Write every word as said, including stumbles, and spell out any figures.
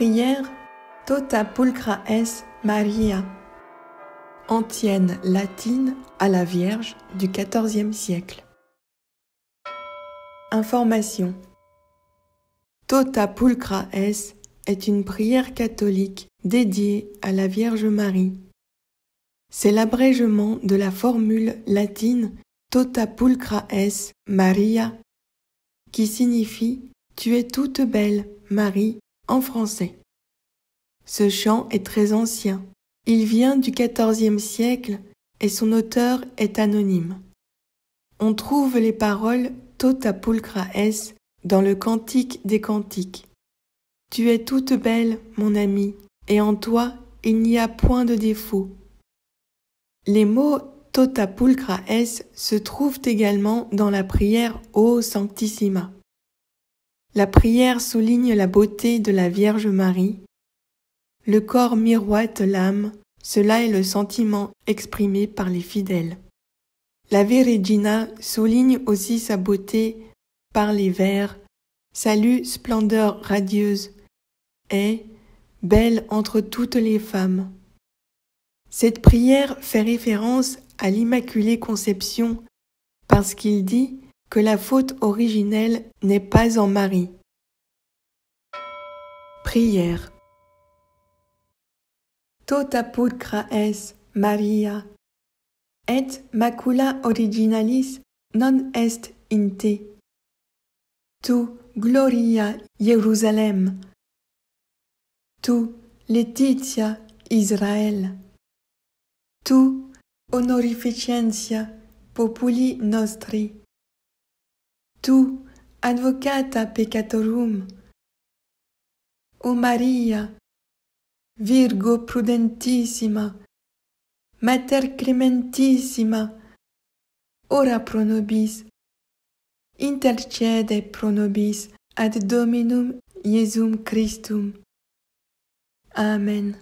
prière Tota Pulchra es Maria, antienne latine à la Vierge du quatorzième siècle. Information. Tota Pulchra es est une prière catholique dédiée à la Vierge Marie. C'est l'abrégement de la formule latine Tota Pulchra es Maria, qui signifie « Tu es toute belle, Marie » en français. Ce chant est très ancien. Il vient du quatorzième siècle et son auteur est anonyme. On trouve les paroles Tota Pulchra es dans le Cantique des Cantiques. « Tu es toute belle, mon amie, et en toi il n'y a point de défaut. » Les mots Tota Pulchra es se trouvent également dans la prière Ô Sanctissima. La prière souligne la beauté de la Vierge Marie. Le corps miroite l'âme, cela est le sentiment exprimé par les fidèles. La Ver Regina souligne aussi sa beauté par les vers « Salut, splendeur radieuse » et « Belle entre toutes les femmes ». Cette prière fait référence à l'Immaculée Conception parce qu'il dit que la faute originelle n'est pas en Marie. Prière. Tota pulchra es Maria, et macula originalis non est in te. Tu gloria Jérusalem, tu laetitia Israël. Tu honorificentia populi nostri, tu advocata peccatorum, o Maria, Virgo prudentissima, Mater clementissima, ora pro nobis, intercede pro nobis ad Dominum Iesum Christum. Amen.